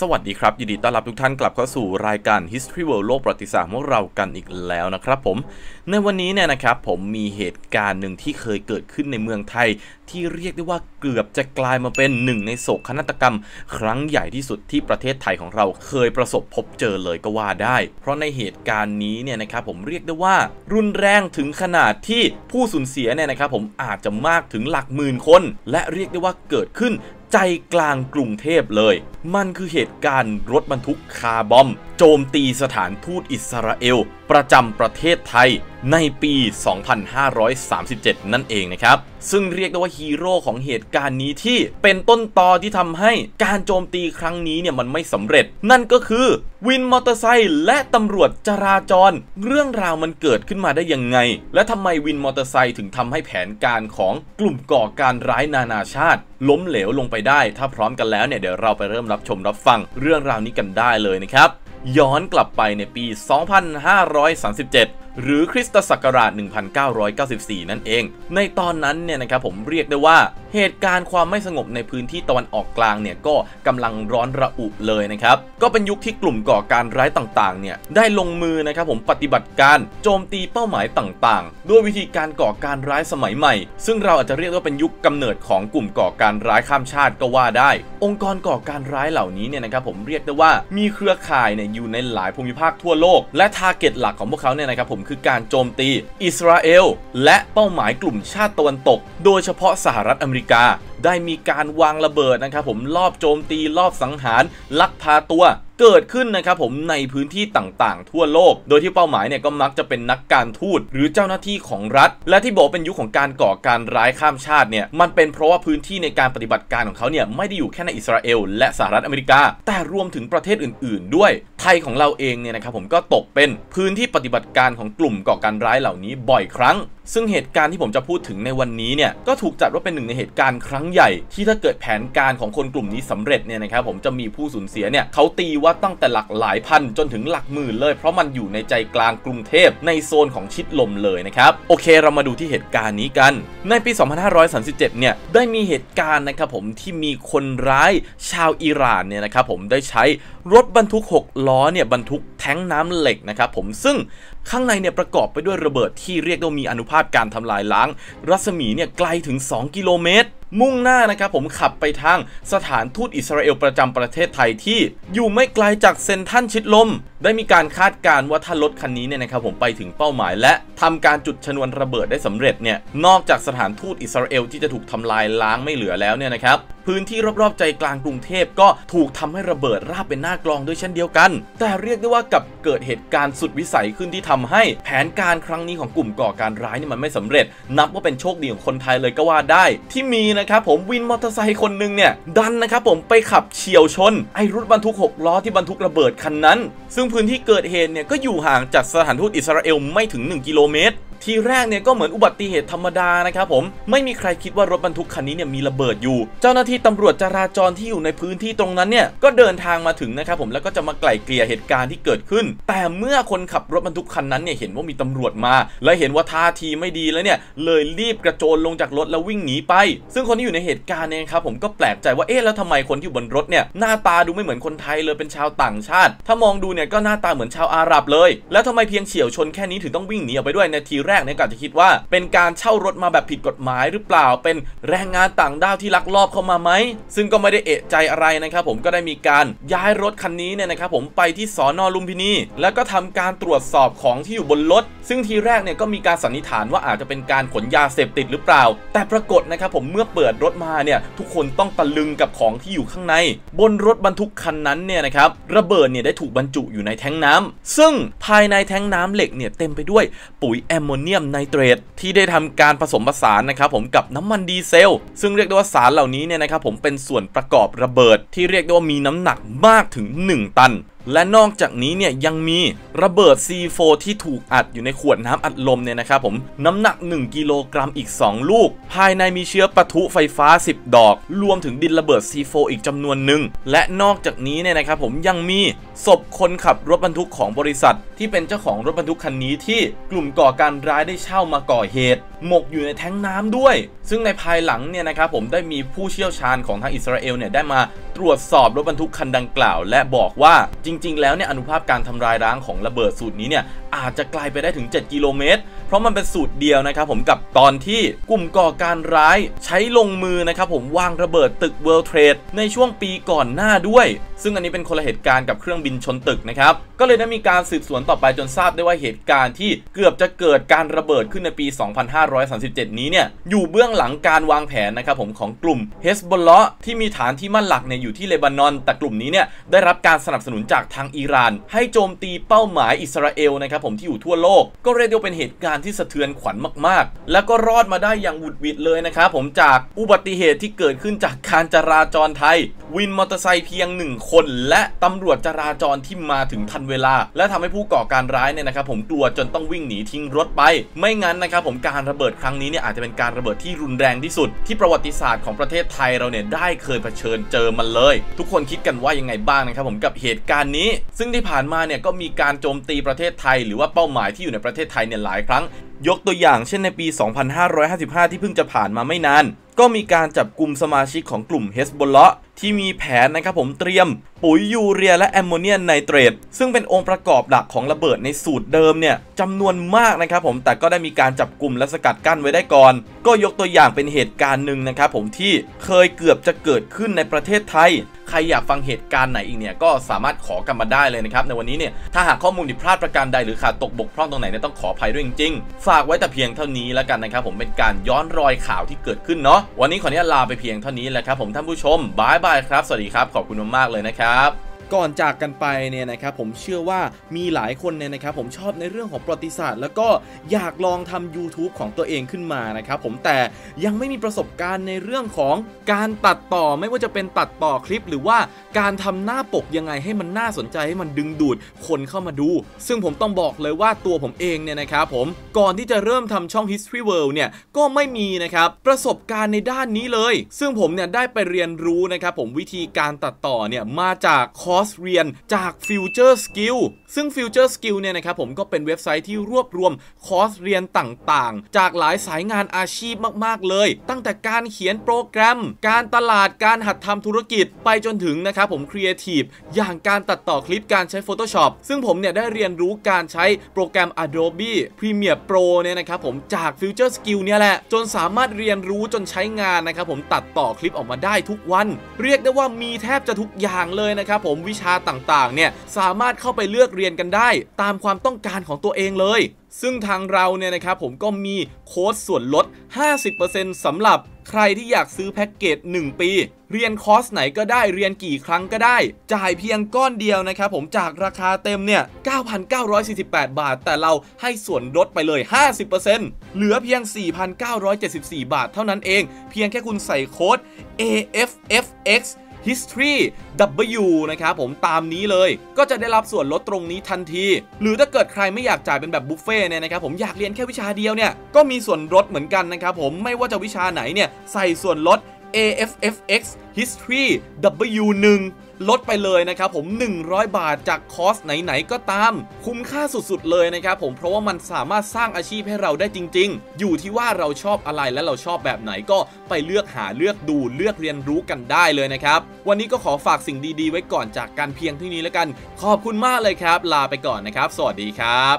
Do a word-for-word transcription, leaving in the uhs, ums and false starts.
สวัสดีครับยินดีต้อนรับทุกท่านกลับเข้าสู่รายการ History World โลกประวัติศาสตร์ของเรากันอีกแล้วนะครับผมในวันนี้เนี่ยนะครับผมมีเหตุการณ์หนึ่งที่เคยเกิดขึ้นในเมืองไทยที่เรียกได้ว่าเกือบจะกลายมาเป็นหนึ่งในโศกนาฏกรรมครั้งใหญ่ที่สุดที่ประเทศไทยของเราเคยประสบพบเจอเลยก็ว่าได้เพราะในเหตุการณ์นี้เนี่ยนะครับผมเรียกได้ว่ารุนแรงถึงขนาดที่ผู้สูญเสียเนี่ยนะครับผมอาจจะมากถึงหลักหมื่นคนและเรียกได้ว่าเกิดขึ้นใจกลางกรุงเทพเลยมันคือเหตุการณ์รถบรรทุกคาร์บอมโจมตีสถานทูตอิสราเอลประจำประเทศไทยในปี สองพันห้าร้อยสามสิบเจ็ด นั่นเองนะครับซึ่งเรียกได้ว่าฮีโร่ของเหตุการณ์นี้ที่เป็นต้นตอที่ทำให้การโจมตีครั้งนี้เนี่ยมันไม่สำเร็จนั่นก็คือวินมอเตอร์ไซค์และตำรวจจราจรเรื่องราวมันเกิดขึ้นมาได้ยังไงและทำไมวินมอเตอร์ไซค์ถึงทำให้แผนการของกลุ่มก่อการร้ายนานาชาติล้มเหลวลงไปได้ถ้าพร้อมกันแล้วเนี่ยเดี๋ยวเราไปเริ่มรับชมรับฟังเรื่องราวนี้กันได้เลยนะครับย้อนกลับไปในปี สองพันห้าร้อยสามสิบเจ็ด หรือคริสตศักราช หนึ่งพันเก้าร้อยเก้าสิบสี่ นั่นเองในตอนนั้นเนี่ยนะครับผมเรียกได้ว่าเหตุการณ์ความไม่สงบในพื้นที่ตะวันออกกลางเนี่ยก็กำลังร้อนระอุเลยนะครับก็เป็นยุคที่กลุ่มก่อการร้ายต่างๆเนี่ยได้ลงมือนะครับผมปฏิบัติการโจมตีเป้าหมายต่างๆด้วยวิธีการก่อการร้ายสมัยใหม่ซึ่งเราอาจจะเรียกว่าเป็นยุคกำเนิดของกลุ่มก่อการร้ายข้ามชาติก็ว่าได้องค์กรก่อการร้ายเหล่านี้เนี่ยนะครับผมเรียกได้ว่ามีเครือข่ายเนี่ยอยู่ในหลายภูมิภาคทั่วโลกและทาร์เก็ตหลักของพวกเขาเนี่ยนะครับผมคือการโจมตีอิสราเอลและเป้าหมายกลุ่มชาติตะวันตกโดยเฉพาะสหรัฐอเมริกาได้มีการวางระเบิดนะครับผมลอบโจมตีลอบสังหารลักพาตัวเกิดขึ้นนะครับผมในพื้นที่ต่างๆทั่วโลกโดยที่เป้าหมายเนี่ยก็มักจะเป็นนักการทูตหรือเจ้าหน้าที่ของรัฐและที่บอกเป็นยุคของการก่อการร้ายข้ามชาติเนี่ยมันเป็นเพราะว่าพื้นที่ในการปฏิบัติการของเขาเนี่ยไม่ได้อยู่แค่ในอิสราเอลและสหรัฐอเมริกาแต่รวมถึงประเทศอื่นๆด้วยไทยของเราเองเนี่ยนะครับผมก็ตกเป็นพื้นที่ปฏิบัติการของกลุ่มก่อการร้ายเหล่านี้บ่อยครั้งซึ่งเหตุการณ์ที่ผมจะพูดถึงในวันนี้เนี่ยก็ถูกจัดว่าเป็นหนึ่งในเหตุการณ์ครั้งใหญ่ที่ถ้าเกิดแผนการของคนกลุ่มนี้สำเร็จเนี่ยนะครับผมจะมีผู้สูญเสียเนี่ยเขาตีว่าตั้งแต่หลักหลายพันจนถึงหลักหมื่นเลยเพราะมันอยู่ในใจกลางกรุงเทพในโซนของชิดลมเลยนะครับโอเคเรามาดูที่เหตุการณ์นี้กันในปี สองพันห้าร้อยสามสิบเจ็ด เนี่ยได้มีเหตุการณ์นะครับผมที่มีคนร้ายชาวอิหร่านเนี่ยนะครับผมได้ใช้รถบรรทุกหกล้อเนี่ยบรรทุกแท้งน้ำเหล็กนะครับผมซึ่งข้างในเนี่ยประกอบไปด้วยระเบิดที่เรียกว่ามีอนุภาพการทำลายล้างรัศมีเนี่ยไกลถึงสองกิโลเมตรมุ่งหน้านะครับผมขับไปทางสถานทูตอิสราเอลประจำประเทศไทยที่อยู่ไม่ไกลจากเซ็นทรัลชิดลมได้มีการคาดการณ์ว่าถ้ารถคันนี้เนี่ยนะครับผมไปถึงเป้าหมายและทำการจุดชนวนระเบิดได้สำเร็จเนี่ยนอกจากสถานทูตอิสราเอลที่จะถูกทำลายล้างไม่เหลือแล้วเนี่ยนะครับพื้นที่รอบๆใจกลางกรุงเทพก็ถูกทำให้ระเบิดราบเป็นหน้ากลองด้วยเช่นเดียวกันแต่เรียกได้ว่ากับเกิดเหตุการณ์สุดวิสัยขึ้นที่ทำให้แผนการครั้งนี้ของกลุ่มก่อการร้ายนี่มันไม่สำเร็จนับว่าเป็นโชคดีของคนไทยเลยก็ว่าได้ที่มีนะครับผมวินมอเตอร์ไซค์คนหนึ่งเนี่ยดันนะครับผมไปขับเฉี่ยวชนไอ้รถบรรทุกหกล้อที่บรรทุกระเบิดคันนั้นซึ่งพื้นที่เกิดเหตุเนี่ยก็อยู่ห่างจากสถานทูตอิสราเอลไม่ถึงหนึ่งกิโลเมตรทีแรกเนี่ยก็เหมือนอุบัติเหตุธรรมดานะครับผมไม่มีใครคิดว่ารถบรรทุกคันนี้เนี่ยมีระเบิดอยู่เจ้าหน้าที่ตำรวจจราจรที่อยู่ในพื้นที่ตรงนั้นเนี่ยก็เดินทางมาถึงนะครับผมแล้วก็จะมาไกล่เกลี่ยเหตุการณ์ที่เกิดขึ้นแต่เมื่อคนขับรถบรรทุกคันนั้นเนี่ยเห็นว่ามีตำรวจมาและเห็นว่าท่าทีไม่ดีแล้วเนี่ยเลยรีบกระโจนลงจากรถแล้ววิ่งหนีไปซึ่งคนที่อยู่ในเหตุการณ์เนี่ยครับผมก็แปลกใจว่าเอ๊ะแล้วทำไมคนที่อยู่บนรถเนี่ยหน้าตาดูไม่เหมือนคนไทยเลยเป็นชาวต่างชาติถ้ามองดูเนี่ยก็หน้าตาเหมือนชาวอาหรับเลยแล้วทำไมเพียงเฉี่ยวชนแค่นี้ถึงต้องวิ่งหนีออกไปด้วยในทีแรกแรกเนี่ยก็จะคิดว่าเป็นการเช่ารถมาแบบผิดกฎหมายหรือเปล่าเป็นแรงงานต่างด้าวที่ลักลอบเข้ามาไหมซึ่งก็ไม่ได้เอะใจอะไรนะครับผมก็ได้มีการย้ายรถคันนี้เนี่ยนะครับผมไปที่สน.ลุมพินีแล้วก็ทำการตรวจสอบของที่อยู่บนรถซึ่งทีแรกเนี่ยก็มีการสันนิษฐานว่าอาจจะเป็นการขนยาเสพติดหรือเปล่าแต่ปรากฏนะครับผมเมื่อเปิดรถมาเนี่ยทุกคนต้องตะลึงกับของที่อยู่ข้างในบนรถบรรทุกคันนั้นเนี่ยนะครับระเบิดเนี่ยได้ถูกบรรจุอยู่ในแท้งน้ำซึ่งภายในแท้งน้ำเหล็กเนี่ยเต็มไปด้วยปุ๋ยแอมโมเนียมไนเตรตที่ได้ทำการผสมผสานนะครับผมกับน้ำมันดีเซลซึ่งเรียกได้ว่าสารเหล่านี้เนี่ยนะครับผมเป็นส่วนประกอบระเบิดที่เรียกได้ว่ามีน้ำหนักมากถึงหนึ่งตัน และนอกจากนี้เนี่ยยังมีระเบิด ซี โฟร์ ที่ถูกอัดอยู่ในขวดน้ำอัดลมเนี่ยนะครับผมน้ำหนักหนึ่งกิโลกรัมอีกสองลูกภายในมีเชื้อปะทุไฟฟ้าสิบดอกรวมถึงดินระเบิด ซี โฟร์ อีกจำนวนหนึ่งและนอกจากนี้เนี่ยนะครับผมยังมีศพคนขับรถบรรทุกของบริษัทที่เป็นเจ้าของรถบรรทุกคันนี้ที่กลุ่มก่อการร้ายได้เช่ามาก่อเหตุหมกอยู่ในแท้งน้ำด้วยซึ่งในภายหลังเนี่ยนะครับผมได้มีผู้เชี่ยวชาญของทางอิสราเอลเนี่ยได้มาตรวจสอบรถบรรทุกคันดังกล่าวและบอกว่าจริงๆแล้วเนี่ยอนุภาพการทำลายล้างของระเบิดสูตรนี้เนี่ยอาจจะไกลไปได้ถึงเจ็ดกิโลเมตรเพราะมันเป็นสูตรเดียวนะครับผมกับตอนที่กลุ่มก่อการร้ายใช้ลงมือนะครับผมวางระเบิดตึก World Trade ในช่วงปีก่อนหน้าด้วยซึ่งอันนี้เป็นคนละเหตุการณ์กับเครื่องบินชนตึกนะครับก็เลยได้มีการสืบสวนต่อไปจนทราบได้ว่าเหตุการณ์ที่เกือบจะเกิดการระเบิดขึ้นในปี สองพันห้าร้อยสามสิบเจ็ด นี้เนี่ยอยู่เบื้องหลังการวางแผนนะครับผมของกลุ่ม Hezbollah ที่มีฐานที่มั่นหลักเนี่ยอยู่ที่เลบานอนแต่กลุ่มนี้เนี่ยได้รับการสนับสนุนจากทางอิหร่านให้โจมตีเป้าหมายอิสราเอลนะครับผมที่อยู่ทั่วโลกก็เรียกว่าเป็นเหตุการณ์ที่สะเทือนขวัญมากๆแล้วก็รอดมาได้อย่างหวุดหวิดเลยนะครับผมจากอุบัติเหตุที่เกิดขึ้นจากการจราจรไทยวินมอเตอร์ไซค์เพียงหนึ่งคนและตำรวจจราจรที่มาถึงทันเวลาและทำให้ผู้ก่อการร้ายเนี่ยนะครับผมกลัวจนต้องวิ่งหนีทิ้งรถไปไม่งั้นนะครับผมการระเบิดครั้งนี้เนี่ยอาจจะเป็นการระเบิดที่รุนแรงที่สุดที่ประวัติศาสตร์ของประเทศไทยเราเนี่ยได้เคยเผชิญเจอมันเลยทุกคนคิดกันว่ายังไงบ้างนะครับผมกับเหตุการณ์นี้ซึ่งที่ผ่านมาเนี่ยก็มีการโจมตีประเทศไทยหรือว่าเป้าหมายที่อยู่ในประเทศไทยเนี่ยหลายครั้งยกตัวอย่างเช่นในปี สองพันห้าร้อยห้าสิบห้า ที่เพิ่งจะผ่านมาไม่นานก็มีการจับกลุ่มสมาชิกของกลุ่ม Hezbollah ที่มีแผนนะครับผมเตรียมปุ๋ยยูเรียและแอมโมเนียมไนเตรตซึ่งเป็นองค์ประกอบหลักของระเบิดในสูตรเดิมเนี่ยจำนวนมากนะครับผมแต่ก็ได้มีการจับกลุ่มและสกัดกั้นไว้ได้ก่อนก็ยกตัวอย่างเป็นเหตุการณ์หนึ่งนะครับผมที่เคยเกือบจะเกิดขึ้นในประเทศไทยใครอยากฟังเหตุการณ์ไหนอีกเนี่ยก็สามารถขอกันมาได้เลยนะครับในวันนี้เนี่ยถ้าหากข้อมูลผิดพลาดประการใดหรือขาดตกบกพร่องตรงไหนเนี่ยต้องขออภัยด้วยจริงๆฝากไว้แต่เพียงเท่านี้แล้วกันนะครับผมเป็นการย้อนรอยข่าวที่เกิดขึ้นเนาะวันนี้ขออนุญาตลาไปเพียงเท่านี้แหละครับผมท่านผู้ชมบายบายครับสวัสดีครับขอบคุณมากๆเลยนะครับก่อนจากกันไปเนี่ยนะครับผมเชื่อว่ามีหลายคนเนี่ยนะครับผมชอบในเรื่องของประวัติศาสตร์แล้วก็อยากลองทำ ยูทูบ ของตัวเองขึ้นมานะครับผมแต่ยังไม่มีประสบการณ์ในเรื่องของการตัดต่อไม่ว่าจะเป็นตัดต่อคลิปหรือว่าการทำหน้าปกยังไงให้มันน่าสนใจให้มันดึงดูดคนเข้ามาดูซึ่งผมต้องบอกเลยว่าตัวผมเองเนี่ยนะครับผมก่อนที่จะเริ่มทำช่อง History World เนี่ยก็ไม่มีนะครับประสบการณ์ในด้านนี้เลยซึ่งผมเนี่ยได้ไปเรียนรู้นะครับผมวิธีการตัดต่อเนี่ยมาจากคอร์สเรียนจาก Future Skill ซึ่ง Future Skill เนี่ยนะครับผมก็เป็นเว็บไซต์ที่รวบรวมคอร์สเรียนต่างๆจากหลายสายงานอาชีพมากๆเลยตั้งแต่การเขียนโปรแกรมการตลาดการหัดทำธุรกิจไปจนถึงนะครับผม Creative อย่างการตัดต่อคลิปการใช้ Photoshop ซึ่งผมเนี่ยได้เรียนรู้การใช้โปรแกรม Adobe Premiere Pro เนี่ยนะครับผมจาก Future Skill เนี่ยแหละจนสามารถเรียนรู้จนใช้งานนะครับผมตัดต่อคลิปออกมาได้ทุกวันเรียกได้ว่ามีแทบจะทุกอย่างเลยนะครับผมวิชาต่างๆเนี่ยสามารถเข้าไปเลือกเรียนกันได้ตามความต้องการของตัวเองเลยซึ่งทางเราเนี่ยนะครับผมก็มีโค้ดส่วนลด ห้าสิบเปอร์เซ็นต์ สำหรับใครที่อยากซื้อแพ็กเกจหนึ่งปีเรียนคอร์สไหนก็ได้เรียนกี่ครั้งก็ได้จ่ายเพียงก้อนเดียวนะครับผมจากราคาเต็มเนี่ย เก้าพันเก้าร้อยสี่สิบแปด บาทแต่เราให้ส่วนลดไปเลย ห้าสิบเปอร์เซ็นต์ เหลือเพียง สี่พันเก้าร้อยเจ็ดสิบสี่ บาทเท่านั้นเองเพียงแค่คุณใส่โค้ด เอ เอฟ เอฟ เอ็กซ์History W นะครับผมตามนี้เลยก็จะได้รับส่วนลดตรงนี้ทันทีหรือถ้าเกิดใครไม่อยากจ่ายเป็นแบบบุฟเฟ่เนี่ยนะครับผมอยากเรียนแค่วิชาเดียวเนี่ยก็มีส่วนลดเหมือนกันนะครับผมไม่ว่าจะวิชาไหนเนี่ยใส่ส่วนลด เอ เอฟ เอฟ เอ็กซ์ History ดับเบิลยู หนึ่งลดไปเลยนะครับผมหนึ่งร้อยบาทจากคอร์สไหนๆก็ตามคุ้มค่าสุดๆเลยนะครับผมเพราะว่ามันสามารถสร้างอาชีพให้เราได้จริงๆอยู่ที่ว่าเราชอบอะไรและเราชอบแบบไหนก็ไปเลือกหาเลือกดูเลือกเรียนรู้กันได้เลยนะครับวันนี้ก็ขอฝากสิ่งดีๆไว้ก่อนจากการเพียงเท่านี้แล้วกันขอบคุณมากเลยครับลาไปก่อนนะครับสวัสดีครับ